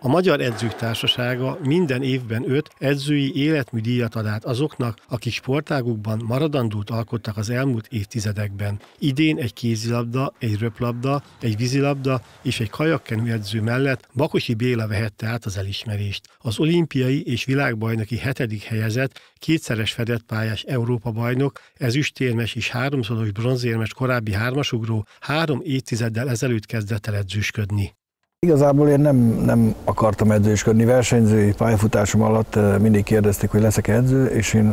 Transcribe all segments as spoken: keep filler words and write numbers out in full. A Magyar Edzők Társasága minden évben öt edzői életmű díjat ad át azoknak, akik sportágukban maradandót alkottak az elmúlt évtizedekben. Idén egy kézilabda, egy röplabda, egy vízilabda és egy kajakkenő edző mellett Bakosi Béla vehette át az elismerést. Az olimpiai és világbajnoki hetedik helyezett, kétszeres fedett pályás Európa-bajnok, ezüstérmes és háromszoros bronzérmes korábbi hármasugró három évtizeddel ezelőtt kezdett el edzősködni. Igazából én nem, nem akartam edzősködni, versenyzői pályafutásom alatt mindig kérdezték, hogy leszek edző, és én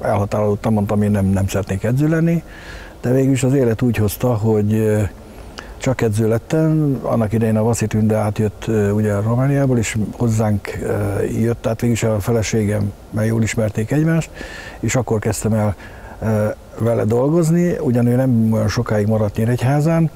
elhatárolódtam, mondtam, én nem, nem szeretnék edző lenni, de végül is az élet úgy hozta, hogy csak edző lettem. Annak idején a Vasi Tünde átjött ugye a Romániából, és hozzánk jött, tehát végül is a feleségem, mert jól ismerték egymást, és akkor kezdtem el vele dolgozni, ugyan ő nem olyan sokáig maradt Nyíregyházán,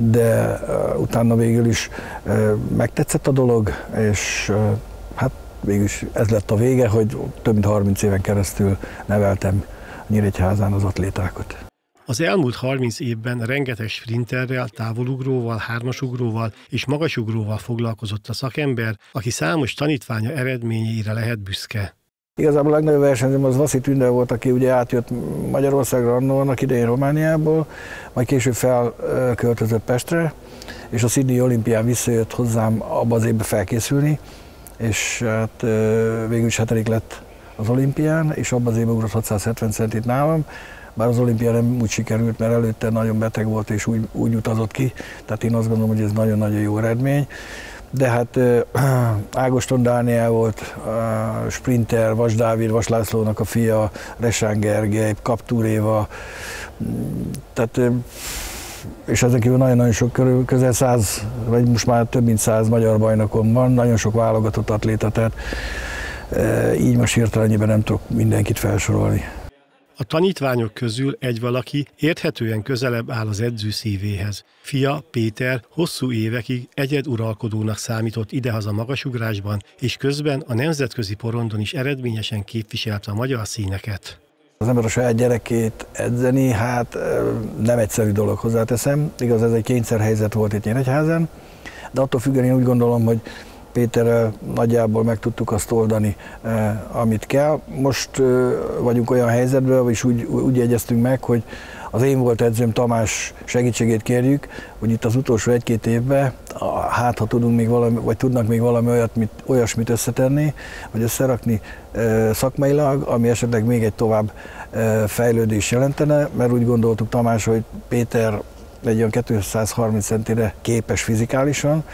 de uh, utána végül is uh, megtetszett a dolog, és uh, hát végül is ez lett a vége, hogy több mint harminc éven keresztül neveltem Nyíregyházán az atlétákat. Az elmúlt harminc évben rengeteg sprinterrel, távolugróval, hármasugróval és magasugróval foglalkozott a szakember, aki számos tanítványa eredményeire lehet büszke. Igazából a legnagyobb versenyzőm az Vasi Tünde volt, aki ugye átjött Magyarországra annó, annak idején Romániából, majd később felköltözött Pestre, és a Sydney Olimpián visszajött hozzám abba az évben felkészülni, és hát végül is hetedik lett az olimpián, és abban az évben ugrott hatszázhetven centit nálam, bár az olimpia nem úgy sikerült, mert előtte nagyon beteg volt, és úgy, úgy utazott ki, tehát én azt gondolom, hogy ez nagyon-nagyon jó eredmény. De hát Ágoston Dániel volt, sprinter, Vas Dávid, Vas Lászlónak a fia, Resen Gergely, Kaptúréva, tehát, és ezen kívül nagyon-nagyon sok, körül, közel száz, vagy most már több mint száz magyar bajnokom van, nagyon sok válogatott atléta, tehát így most hirtelen ennyiben nem tudok mindenkit felsorolni. A tanítványok közül egy valaki érthetően közelebb áll az edző szívéhez. Fia, Péter hosszú évekig egyed uralkodónak számított idehaza magasugrásban, és közben a nemzetközi porondon is eredményesen képviselte a magyar színeket. Az ember a saját gyerekét edzeni, hát nem egyszerű dolog, hozzáteszem. Igaz, ez egy kényszerhelyzet volt itt Nyíregyházán, de attól függően én úgy gondolom, hogy Péterrel nagyjából meg tudtuk azt oldani, eh, amit kell. Most eh, vagyunk olyan helyzetben, és úgy, úgy egyeztünk meg, hogy az én volt edzőm Tamás segítségét kérjük, hogy itt az utolsó egy-két évben, hát ha tudunk még valami, vagy tudnak még valami olyat, mit, olyasmit összetenni, vagy összerakni eh, szakmailag, ami esetleg még egy tovább eh, fejlődés jelentene, mert úgy gondoltuk Tamás, hogy Péter egy olyan kétszázharminc centire képes fizikálisan,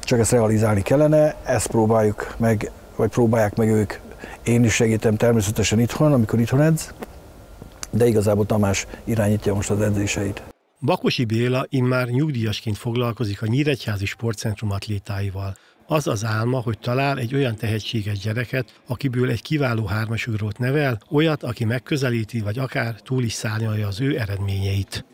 csak ezt realizálni kellene, ezt próbáljuk meg, vagy próbálják meg ők. Én is segítem természetesen itthon, amikor itthon edz, de igazából Tamás irányítja most az edzéseit. Bakosi Béla immár nyugdíjasként foglalkozik a Nyíregyházi sportcentrum atlétáival. Az az álma, hogy talál egy olyan tehetséges gyereket, akiből egy kiváló hármasugrót nevel, olyat, aki megközelíti, vagy akár túl is szárnyalja az ő eredményeit.